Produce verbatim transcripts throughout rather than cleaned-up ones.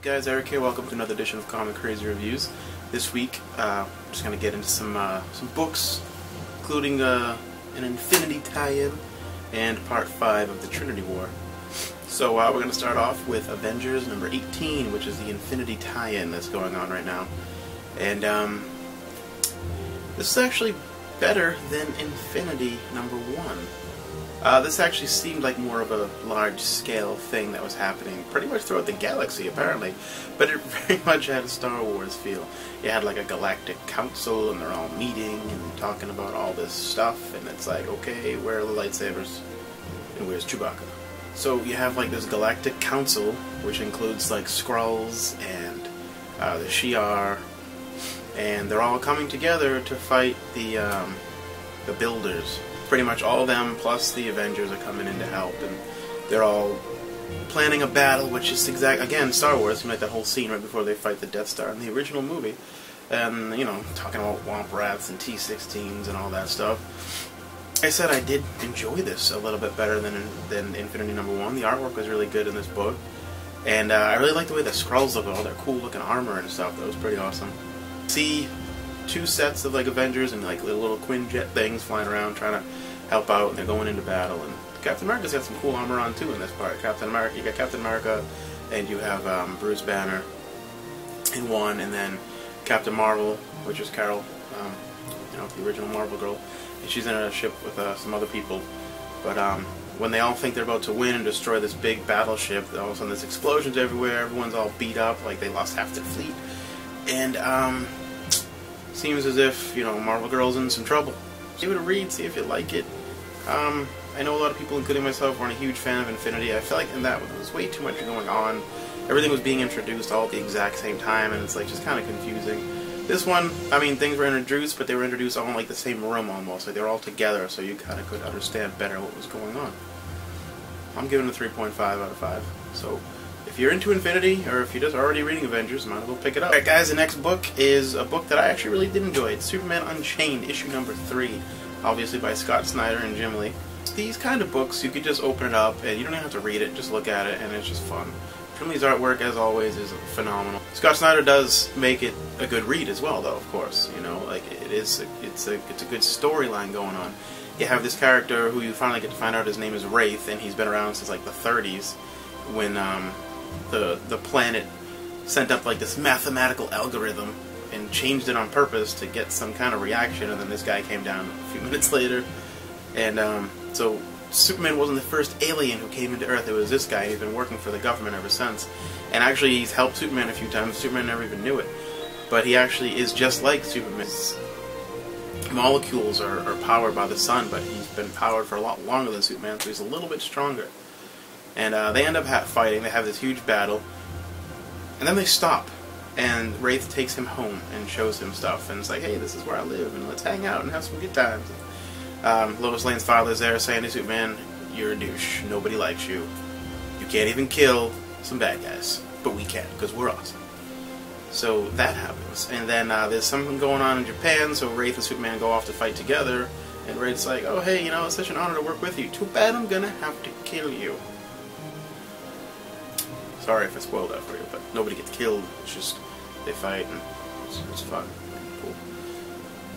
up, guys? Eric here. Welcome to another edition of Comic Crazy Reviews. This week, uh, I'm just gonna get into some uh, some books, including uh, an Infinity tie-in and Part Five of the Trinity War. So uh, we're gonna start off with Avengers number eighteen, which is the Infinity tie-in that's going on right now, and um, this is actually better than Infinity number one. Uh, this actually seemed like more of a large-scale thing that was happening pretty much throughout the galaxy, apparently. But it very much had a Star Wars feel. You had like a galactic council, and they're all meeting and talking about all this stuff, and it's like, okay, where are the lightsabers? And where's Chewbacca? So you have like this galactic council, which includes like Skrulls and uh, the Shi'ar, and they're all coming together to fight the, um, the Builders. Pretty much all of them, plus the Avengers, are coming in to help, and they're all planning a battle, which is exact again Star Wars. Like the whole scene right before they fight the Death Star in the original movie, and you know, talking about Womp Rats and T sixteens and all that stuff. I said I did enjoy this a little bit better than than Infinity Number One. The artwork was really good in this book, and uh, I really liked the way the Skrulls look, all their cool looking armor and stuff. That was pretty awesome. See. Two sets of like Avengers and like little, little Quinjet things flying around trying to help out, and they're going into battle. And Captain America's got some cool armor on too in this part. Captain America, you got Captain America, and you have um, Bruce Banner in one, and then Captain Marvel, which is Carol, um, you know, the original Marvel girl, and she's in a ship with uh, some other people. But um, when they all think they're about to win and destroy this big battleship, all of a sudden there's explosions everywhere. Everyone's all beat up, like they lost half their fleet, and. Um, Seems as if, you know, Marvel Girl's in some trouble. Give it a read, see if you like it. Um, I know a lot of people, including myself, weren't a huge fan of Infinity. I feel like in that there was way too much going on. Everything was being introduced all at the exact same time, and it's like just kind of confusing. This one, I mean, things were introduced, but they were introduced all in like the same room almost. Like they were all together, so you kind of could understand better what was going on. I'm giving it a three point five out of five. So. If you're into Infinity, or if you're just already reading Avengers, might as well pick it up. Alright guys, the next book is a book that I actually really did enjoy. It's Superman Unchained, issue number three, obviously by Scott Snyder and Jim Lee. These kind of books, you could just open it up, and you don't even have to read it, just look at it, and it's just fun. Jim Lee's artwork, as always, is phenomenal. Scott Snyder does make it a good read as well, though, of course. You know, like, it is, a, it's, a, it's a good storyline going on. You have this character who you finally get to find out his name is Wraith, and he's been around since, like, the thirties, when, um... The, the planet sent up like this mathematical algorithm and changed it on purpose to get some kind of reaction, and then this guy came down a few minutes later, and um, so Superman wasn't the first alien who came into Earth. It was this guy. He's been working for the government ever since, and actually he's helped Superman a few times. Superman never even knew it, but he actually is just like Superman's molecules are, are powered by the sun, but he's been powered for a lot longer than Superman, so he's a little bit stronger. And uh, they end up ha fighting, they have this huge battle, and then they stop, and Wraith takes him home and shows him stuff, and it's like, hey, this is where I live, and let's hang out and have some good times. Um, Lois Lane's father's there saying to Superman, you're a douche, nobody likes you, you can't even kill some bad guys, but we can, because we're awesome. So that happens, and then uh, there's something going on in Japan, so Wraith and Superman go off to fight together, and Wraith's like, oh hey, you know, it's such an honor to work with you, too bad I'm gonna have to kill you. Sorry if I spoiled that for you, but nobody gets killed, it's just they fight and it's, it's fun. Cool.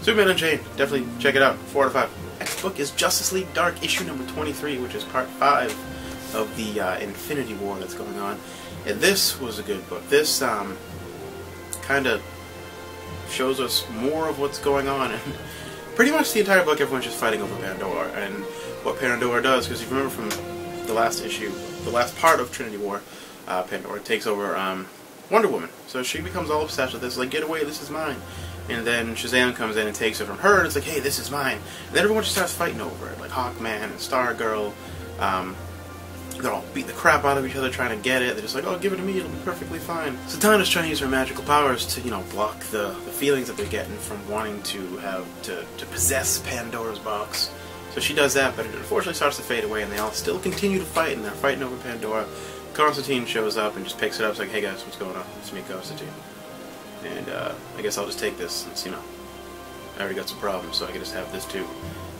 Superman Unchained, definitely check it out, four out of five. Next book is Justice League Dark, issue number twenty-three, which is part five of the uh, Infinity War that's going on. And this was a good book. This um, kind of shows us more of what's going on. And pretty much the entire book, everyone's just fighting over Pandora and what Pandora does, because if you remember from the last issue, the last part of Trinity War, Uh, Pandora takes over um, Wonder Woman, so she becomes all obsessed with this, like, get away, this is mine. And then Shazam comes in and takes it from her, and it's like, hey, this is mine. And then everyone just starts fighting over it, like Hawkman and Stargirl. Um, they're all beating the crap out of each other trying to get it. They're just like, oh, give it to me, it'll be perfectly fine. Zatanna's trying to use her magical powers to, you know, block the, the feelings that they're getting from wanting to have to, to possess Pandora's box. So she does that, but it unfortunately starts to fade away, and they all still continue to fight, and they're fighting over Pandora. Constantine shows up and just picks it up. It's like, hey guys, what's going on? It's me, Constantine. And uh, I guess I'll just take this since, you know, I already got some problems, so I can just have this too.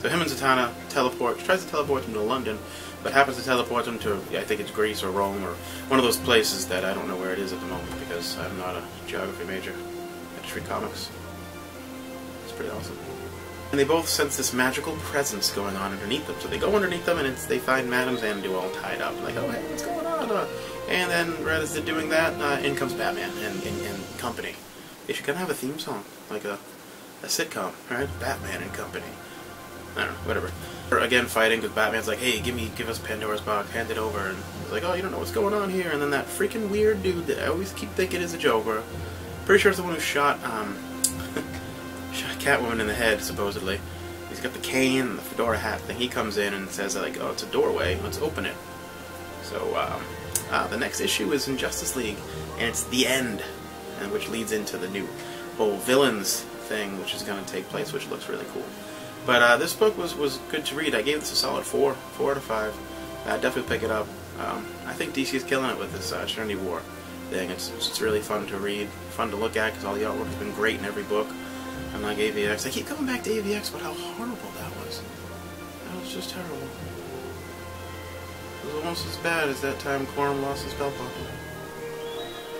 So him and Zatanna teleport, she tries to teleport him to London, but happens to teleport him to, yeah, I think it's Greece or Rome or one of those places that I don't know where it is at the moment because I'm not a geography major. I just read comics. It's pretty awesome. And they both sense this magical presence going on underneath them. So they go underneath them and it's, they find Madame Zandu all tied up. Like, oh, hey, what's going on? Uh, and then, right as they're doing that, uh, in comes Batman and, and, and company. They should kind of have a theme song, like a, a sitcom, right? Batman and company. I don't know, whatever. They're again fighting because Batman's like, hey, give me, give us Pandora's box, hand it over. And he's like, oh, you don't know what's going on here. And then that freaking weird dude that I always keep thinking is a Joker. Pretty sure it's the one who shot, um, shot Catwoman in the head, supposedly. He's got the cane and the fedora hat thing. He comes in and says, like, oh, it's a doorway, let's open it. So, um, uh, the next issue is in Justice League, and it's the end, and which leads into the new whole villains thing, which is going to take place, which looks really cool. But uh, this book was, was good to read. I gave this a solid four, four out of five. I'd definitely pick it up. Um, I think D C is killing it with this uh, Trinity War thing. It's, it's really fun to read, fun to look at, because all the artwork has been great in every book. And like A V X, I keep coming back to A V X, but how horrible that was. That was just terrible. It was almost as bad as that time Quorum lost his belt buckle.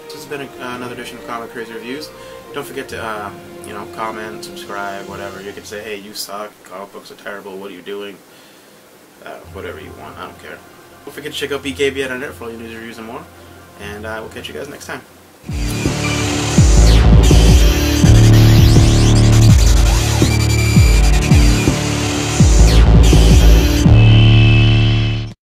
This has been a, uh, another edition of Comic Crazy Reviews. Don't forget to, uh, you know, comment, subscribe, whatever. You can say, hey, you suck, comic books are terrible, what are you doing? Uh, whatever you want, I don't care. Don't forget to check out B K B N dot net for all your news, reviews, and more. And uh, we'll catch you guys next time.